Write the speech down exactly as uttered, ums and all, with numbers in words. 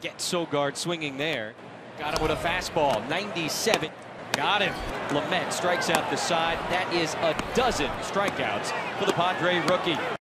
Gets Sogard swinging there. Got him with a fastball. ninety-seven. Got him. Lamet strikes out the side. That is a dozen strikeouts for the Padre rookie.